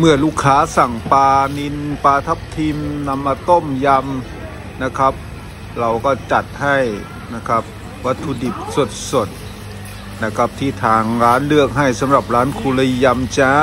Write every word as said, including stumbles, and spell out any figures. เมื่อลูกค้าสั่งปลานิลปลาทับทิมนำมาต้มยำนะครับเราก็จัดให้นะครับวัตถุดิบสดๆนะครับที่ทางร้านเลือกให้สำหรับร้านคุเลยยำจ้า